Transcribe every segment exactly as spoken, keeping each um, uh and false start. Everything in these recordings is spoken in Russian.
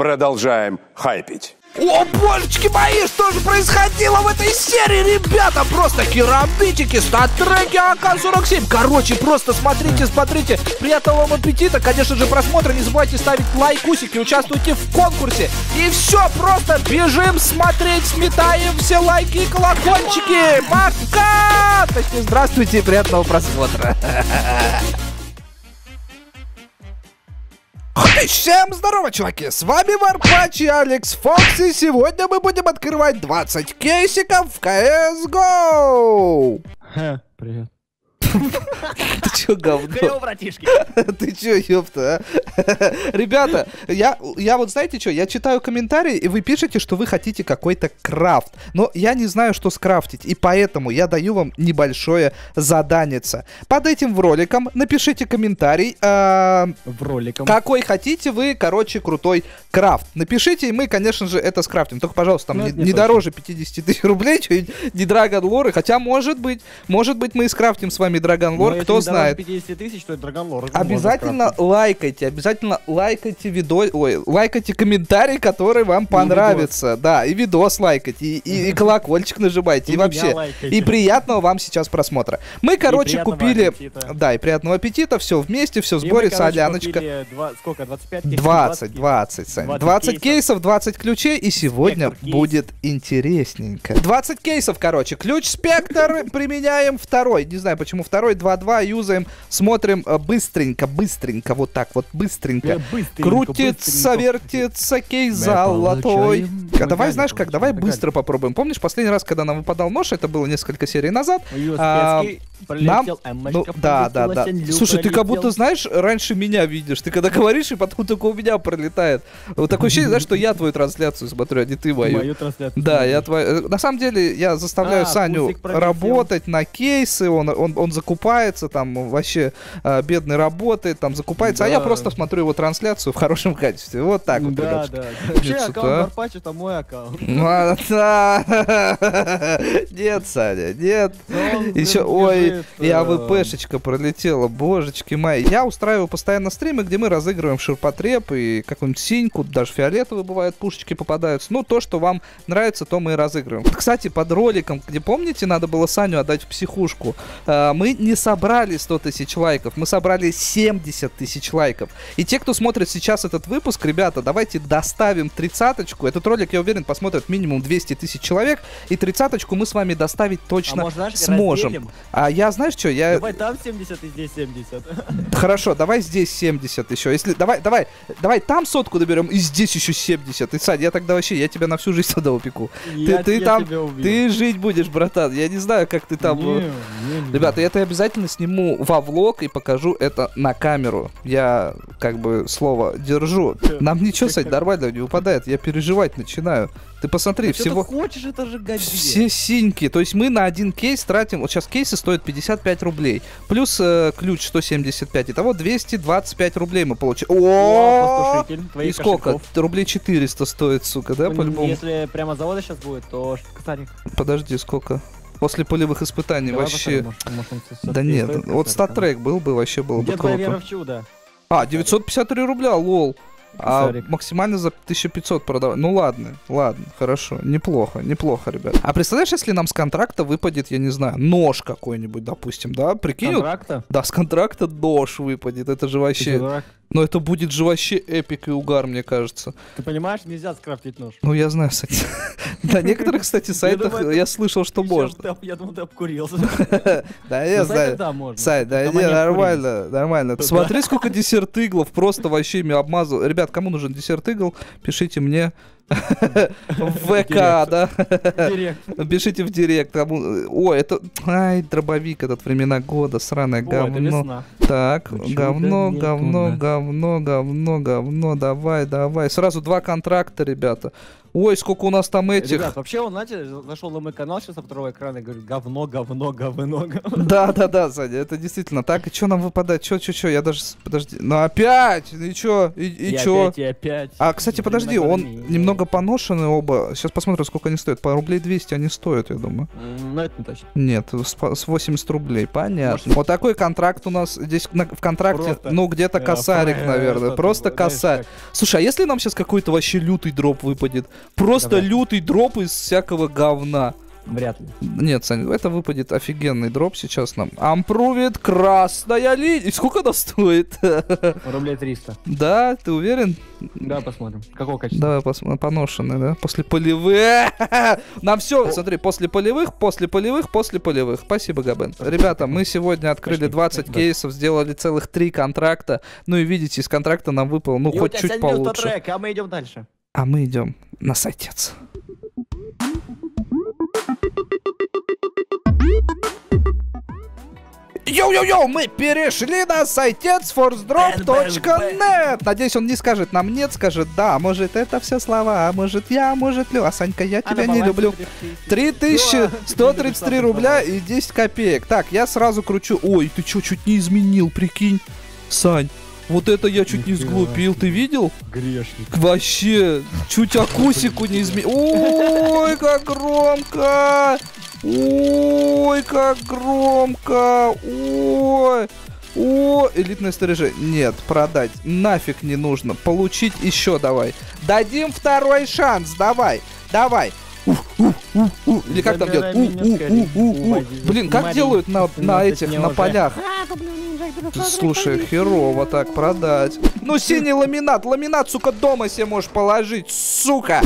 продолжаем хайпить. О, божечки мои, что же происходило в этой серии, ребята? Просто керамбитики, стат-треки, а ка сорок семь. Короче, просто смотрите, смотрите. Приятного вам аппетита, конечно же, просмотра. Не забывайте ставить лайкусики, участвуйте в конкурсе. И все, просто бежим смотреть, сметаем все лайки и колокольчики. Пока! Точнее, здравствуйте и приятного просмотра. Всем здорово, чуваки! С вами Варпач и Алекс Фокс, и сегодня мы будем открывать двадцать кейсиков в си эс го! Ха, привет. Ты чё, говно? Ты чё, ёпта, а? Ребята, я, я вот, знаете чё, я читаю комментарии, и вы пишете, что вы хотите какой-то крафт. Но я не знаю, что скрафтить, и поэтому я даю вам небольшое заданице. Под этим роликом напишите комментарий, э, в роликом. какой хотите вы, короче, крутой крафт. Напишите, и мы, конечно же, это скрафтим. Только, пожалуйста, там ну, не, не дороже пятидесяти тысяч рублей, не Dragon Lore. Хотя, может быть, может быть, мы и скрафтим с вами Dragon Lore, кто знает. пятьдесят тысяч, то это Dragon Lore. Обязательно лайкайте, обязательно лайкайте видео, ой, лайкайте комментарий, который вам понравится. Да, и видос лайкайте, и, и, и колокольчик нажимайте, и, и вообще. Лайкайте. И приятного вам сейчас просмотра. Мы, короче, купили... Аппетита. Да, и приятного аппетита, все вместе, все в сборе, соляночка. Два, сколько, двадцать пять кейсов? двадцать, двадцать, двадцать, двадцать, двадцать кейсов, двадцать ключей, и сегодня Спектр будет кейс. интересненько. двадцать кейсов, короче, ключ Спектр, применяем второй, не знаю, почему второй, два-два, юзаем, смотрим быстренько, быстренько, вот так вот, быстренько. быстренько Крутится, быстренько. вертится, кейс золотой. А давай, знаешь как, давай быстро попробуем. Помнишь, последний раз, когда нам выпадал нож, это было несколько серий назад. А, нам, ну, да, да, да. Слушай, ты как будто, знаешь, раньше меня видишь. Ты когда говоришь, и потом только у меня пролетает. Вот такое ощущение, знаешь, что я твою трансляцию смотрю, а не ты мою. Мою трансляцию. Да, я твою. На самом деле, я заставляю а, Саню работать на кейсы, он, он, он закупается, там вообще э, бедный работает, там закупается, да. А я просто смотрю его трансляцию в хорошем качестве. Вот так вот. Да, да. Вообще аккаунт Варпач — это мой аккаунт. Нет, Саня, нет. Еще, ой, и АВПшечка пролетела, божечки мои. Я устраиваю постоянно стримы, где мы разыгрываем ширпотреб и какую-нибудь синьку, даже фиолетовые бывают, пушечки попадаются. Ну, то, что вам нравится, то мы и разыгрываем. Кстати, под роликом, где, помните, надо было Саню отдать в психушку, мы не собрали сто тысяч лайков, мы собрали семьдесят тысяч лайков. И те, кто смотрит сейчас этот выпуск, ребята, давайте доставим тридцаточку. Этот ролик, я уверен, посмотрят минимум двести тысяч человек, и тридцаточку мы с вами доставить точно а может, сможем. Разделим? А я, знаешь что, я... Давай там семьдесят и здесь семьдесят. Хорошо, давай здесь семьдесят еще. Если... Давай, давай, давай там сотку доберем и здесь еще семьдесят. И, Сань, я тогда вообще, я тебя на всю жизнь тогда упеку. Ты, ты там, ты жить будешь, братан. Я не знаю, как ты там... Не, не, не. Ребята, это я обязательно сниму во влог и покажу это на камеру. Я, как бы, слово держу. Нам ничего, Сань, нормально не выпадает. Я переживать начинаю. Ты посмотри, а всего... Что ты хочешь, это же гадит. Все синьки. То есть мы на один кейс тратим... Вот сейчас кейсы стоят пятьдесят пять рублей. Плюс э, ключ сто семьдесят пять. Итого двести двадцать пять рублей мы получим. О, О и сколько? Кошельков. Рублей четыреста стоит, сука, да, по-любому? Если прямо завода сейчас будет, то... Подожди, сколько? После полевых испытаний давай вообще... Посмотрим, может, может, да нет, стоит, вот стат-трек был бы, вообще было бы круто. Чудо. А, девятьсот пятьдесят три рубля, лол. А максимально за тысячу пятьсот продавать. Ну ладно, ладно, хорошо. Неплохо, неплохо, ребят. А представляешь, если нам с контракта выпадет, я не знаю, нож какой-нибудь, допустим, да? Прикинь? Контракта? Да, с контракта нож выпадет. Это же вообще... Но это будет же вообще эпик и угар, мне кажется. Ты понимаешь, нельзя скрафтить нож. Ну, я знаю, кстати. На некоторых, кстати, сайтах я слышал, что можно. Я думал, ты обкурился. Да, я знаю. Сайт, да, нормально, нормально. Смотри, сколько десерт-иглов, просто вообще меня обмазал. Ребят, кому нужен десерт-игл, пишите мне. В ВК, да? Пишите в директ. О, это... Ай, дробовик этот, времена года, сраное говно. Так, говно, говно, говно, говно, говно, давай, давай. Сразу два контракта, ребята. Ой, сколько у нас там этих. Ребят, вообще он, знаете, зашел на мой канал сейчас со второго экрана и говорит, говно, говно, говно, говно. Да, да, да, Саня, это действительно так. И что нам выпадает? Че, че, че? Я даже... Подожди. Ну опять! И че? И, и, и че? Опять, и опять. А, кстати, подожди, он немного поношены оба. Сейчас посмотрим, сколько они стоят. По рублей двести они стоят, я думаю. Ну, это не точно. Нет, с восемьдесят рублей, понятно. Вот такой контракт у нас здесь в контракте, ну, где-то косарик, наверное. Просто косарь. Слушай, а если нам сейчас какой-то вообще лютый дроп выпадет? Просто давай. Лютый дроп из всякого говна. Вряд ли. Нет, Саня, это выпадет офигенный дроп сейчас нам. Ампрувит красная линия. Сколько она стоит? Рублей триста. Да, ты уверен? Да, посмотрим. Какого качества? Давай посмотрим. Поношенный, да? После полевых. Нам все, смотри, после полевых, после полевых, после полевых. Спасибо, Габен. Ребята, мы сегодня открыли двадцать кейсов, сделали целых три контракта. Ну и видите, из контракта нам выпало, ну, хоть чуть получше. Трек, а мы идем дальше. А мы идем на сайтец. Йоу-йоу-йоу, мы перешли на сайтец форс дроп точка нет. Надеюсь, он не скажет нам нет, скажет да. Может, это все слова, а может я, может ли. А, Санька, я тебя не люблю. три тысячи сто тридцать три рубля и десять копеек. Так, я сразу кручу. Ой, ты чё, чуть не изменил, прикинь. Сань. Вот это я чуть не сглупил, ты видел? Грешник. Вообще, чуть акусику не изменил. Ой, как громко! Ой, как громко! Ой! О, элитное стрижение. Нет, продать. Нафиг не нужно. Получить еще давай. Дадим второй шанс, давай, давай. Или как там делают? Блин, как делают на этих, на полях? Слушай, херово так продать. Ну, синий ламинат. Ламинат, сука, дома себе можешь положить, сука.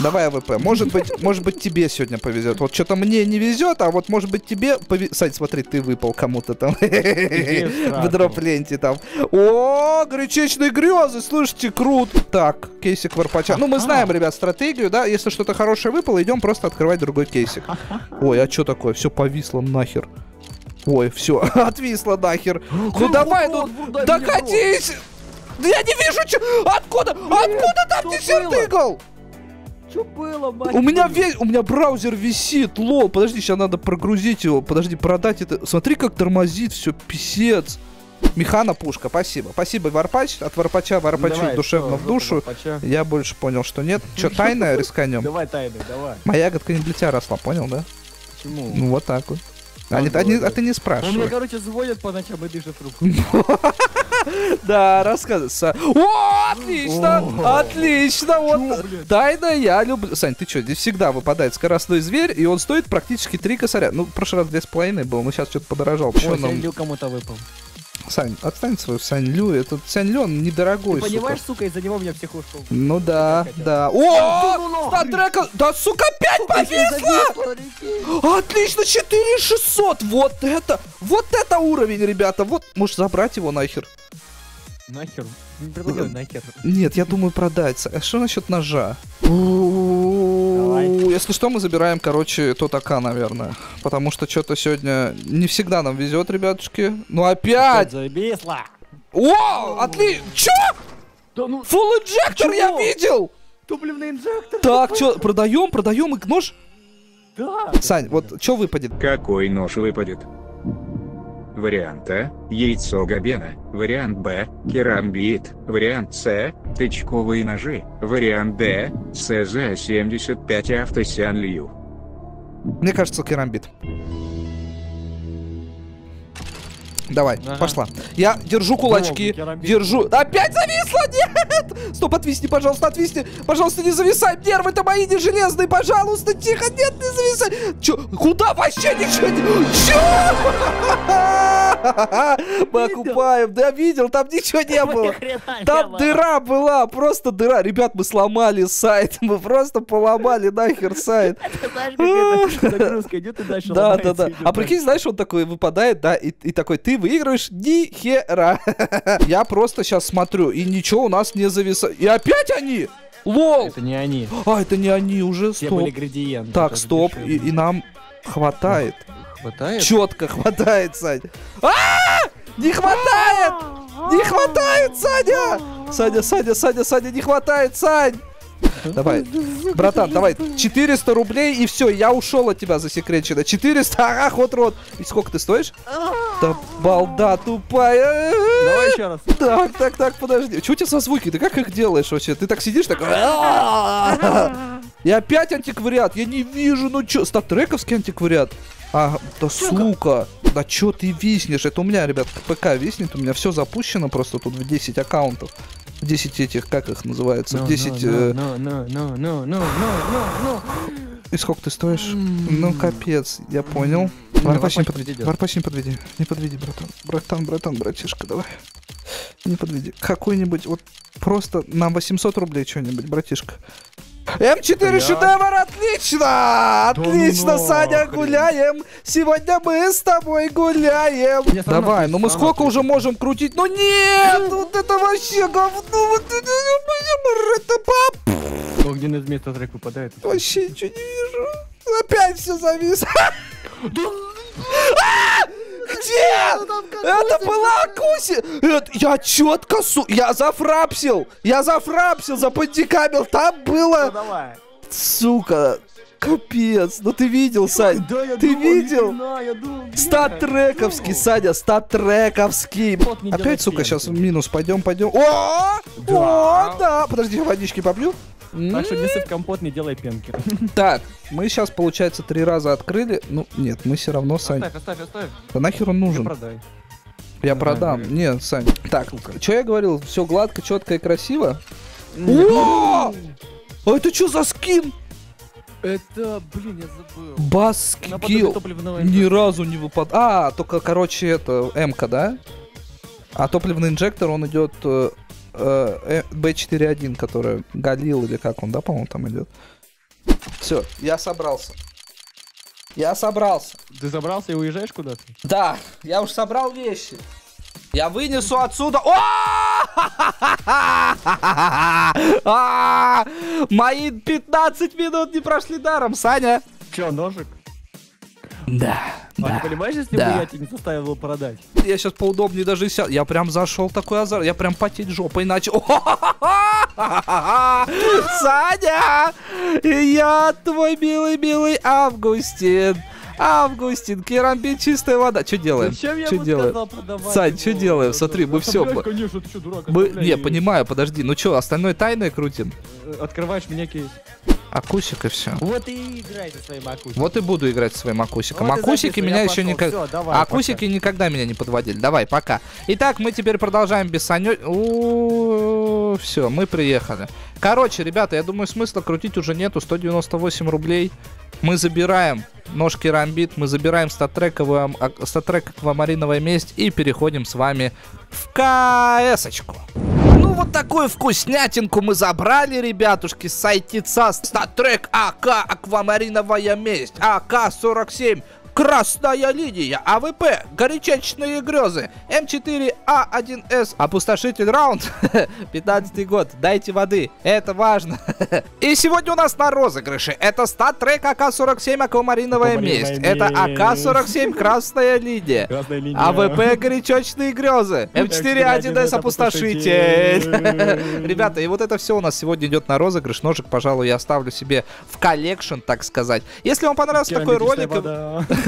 Давай АВП. Может быть, может быть, тебе сегодня повезет. Вот что-то мне не везет, а вот, может быть, тебе повезет. Сань, смотри, ты выпал кому-то там. В дроп-ленте там. О, гречичные грезы, слушайте, круто. Так, кейсик Варпача. Ну, мы знаем, ребят, стратегию, да? Если что-то хорошее выпало, идем просто открывать другой кейсик. Ой, а что такое? Все повисло нахер. Ой, все, отвисло нахер. Ну давай, ну, докатись! Да я не вижу, че... откуда, откуда там десертыгл? Что было, мать? У меня весь, у меня браузер висит, лол. Подожди, сейчас надо прогрузить его, подожди, продать это. Смотри, как тормозит все, писец. Механа пушка, спасибо. Спасибо, Варпач. От Варпача Варпачу ну, душевно в душу. Варпача. Я больше понял, что нет. Че, тайное рисканем? Давай тайное, давай. Моя ягодка не для тебя росла, понял, да? Почему? Ну вот так вот. Они, они, а ты не спрашивай. Он меня, короче, звонят по ночам и дышит трубку. Да, рассказывай. О, отлично! Отлично! Вот тайна я люблю. Сань, ты что, здесь всегда выпадает скоростной зверь, и он стоит практически три косаря. Ну, в прошлый раз две с половиной был, но сейчас что-то подорожал. Ой, Сань-Лю кому-то выпал. Сань, отстань свою Сань-Лю. Этот Сань-Лю, он недорогой, сука. Понимаешь, сука, из-за него меня всех ушел. Ну да, да. О, статрека. Да, сука, пять повисло! Отлично, четыре шестьсот! Вот это! Вот это уровень, ребята! Вот, может забрать его нахер. Нахер? Не предлагаю нахер. Нет, я думаю продать. А что насчет ножа? Если что, мы забираем, короче, тот АК, наверное. Потому что что-то сегодня не всегда нам везет, ребятушки. Ну опять! О, отлично! Чё? Фулл инжектор я видел! Топливный инжектор! Так, что, продаем, продаем и нож? Да! Сань, вот что выпадет? Какой нож выпадет? Вариант А – яйцо Габена. Вариант Б – керамбит. Вариант С – тычковые ножи. Вариант Д – си зет семьдесят пять автосян Лью. Мне кажется, керамбит. Давай, ага. Пошла. Я держу кулачки, керамбит. Держу... Опять зависло, нет! Стоп, отвисни, пожалуйста, отвисни. Пожалуйста, не зависай, нервы-то мои не железные, пожалуйста, тихо, нет, не зависай. Чё, куда вообще ничего не... Чё? Мы окупаем, да видел, там ничего не было. Там дыра была, просто дыра. Ребят, мы сломали сайт, мы просто поломали нахер сайт. Загрузка идет и дальше. Да, да, да. А прикинь, знаешь, он такой выпадает, да, и такой, ты выигрываешь ни хера. Я просто сейчас смотрю, и ничего у нас не зависает. И опять они! Лол! Это не они. А, это не они уже, стоп. Все были градиенты. Так, стоп, и, и нам хватает. Хватает? Четко хватает, Сань. А-а-а! Не хватает! Не хватает, Саня! Саня, Саня, Саня, Саня, не хватает, Сань! Давай. Братан, давай. четыреста рублей и все, я ушел от тебя засекречено. четыреста, ага, хот-рот. И сколько ты стоишь? Да балда тупая. Давай еще раз. Так, так, так, подожди. Чего у тебя со звуки? Ты как их делаешь вообще? Ты так сидишь, так... И опять антиквариат. Я не вижу, ну чё. Статтрековский антиквариат. А, да сука. Да чё ты виснешь? Это у меня, ребят, ПК виснет. У меня все запущено просто тут в десять аккаунтов. В десять этих, как их называется? В десять... И сколько ты стоишь? Ну, капец, я понял. Варпач, не подведи. Варпач, не подведи. Не подведи, братан. Братан, братан, братишка, давай. Не подведи. Какой-нибудь, вот просто на восемьсот рублей что-нибудь, братишка. эм четыре шедевр, отлично! Отлично, Саня, гуляем! Сегодня мы с тобой гуляем! Давай, ну мы сколько уже можем крутить? Ну нет! Вот это вообще говно! Огненный змей статрек выпадает. Вообще ничего не вижу. Опять все завис. Где? Это была Акуси! Я четко су... Я зафрапсил! Я зафрапсил за пандикабель! Там было... Сука! Капец! Ну ты видел, Сань? Ты видел? Статтрековский, Саня! Статтрековский! Опять, сука, сейчас в минус. Пойдем, пойдем. О! О, да! Подожди, я водички попью. Так что если в компот, не делай пенки. Так, мы сейчас, получается, три раза открыли. Ну, нет, мы все равно, Сань. Оставь, оставь, оставь. Да нахер он нужен? Продай. Я продам. Нет, Сань. Так, что я говорил? Все гладко, четко и красиво. О! А это что за скин? Это, блин, я забыл. Баскил. Ни разу не выпадал. А, только, короче, это М-ка, да? А топливный инжектор, он идет... бэ четыре один, который Галил или как он, да, по-моему, там идет. Все, я собрался. Я собрался. Ты собрался и уезжаешь куда-то? Да, я уж собрал вещи. Я вынесу отсюда. Мои пятнадцать минут не прошли даром, Саня. Че, ножик? Да. А да, ты понимаешь, если да. бы я тебе не заставил его продать? Я сейчас поудобнее даже сел. Я прям зашел такой азарт. Я прям потеть жопой начал. Саня! Я твой милый-милый Августин. Августин, керамбин, чистая вода. Что делаем? Зачем я ему сказал продавать? Сань, что делаем? Смотри, мы все... Не, понимаю, подожди. Ну что, остальное тайное крутим? Открываешь меня кейс. Акусик и все. Вот и играй со своим акусиком. Вот и буду играть со своим акусиком. Вот акусики меня еще никогда... Акусики пока. Никогда меня не подводили. Давай, пока. Итак, мы теперь продолжаем без Саню... Все, мы приехали. Короче, ребята, я думаю, смысла крутить уже нету. сто девяносто восемь рублей. Мы забираем нож керамбит, мы забираем статтрековую, статтреково-мариновую месть и переходим с вами в КС-очку. Ну вот такую вкуснятинку мы забрали, ребятушки, с сайтица. Статтрек АК Аквамариновая месть, АК сорок семь, красная линия, АВП, горячечные грезы, эм четыре а один эс, опустошитель раунд, пятнадцатый год, дайте воды, это важно. И сегодня у нас на розыгрыше это статтрек АК сорок семь Аквамариновая месть, это АК сорок семь красная линия, АВП горячечные грезы, эм четыре а один эс опустошитель. Ребята, и вот это все у нас сегодня идет на розыгрыш. Ножик, пожалуй, я оставлю себе в коллекшн, так сказать. Если вам понравился такой ролик...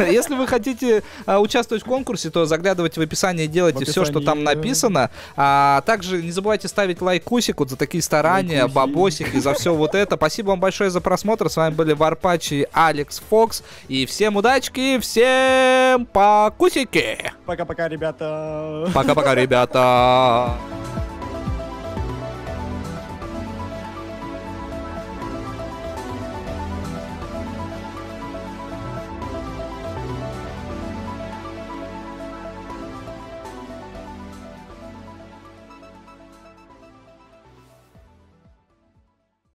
Если вы хотите а, участвовать в конкурсе, то заглядывайте в описание и делайте в описании все, что там написано. А также не забывайте ставить лайк Кусику за такие старания, лайкуси, бабосики, за все вот это. Спасибо вам большое за просмотр. С вами были Варпач и Алекс Фокс. И всем удачки, всем покусики. Пока-пока, ребята. Пока-пока, ребята.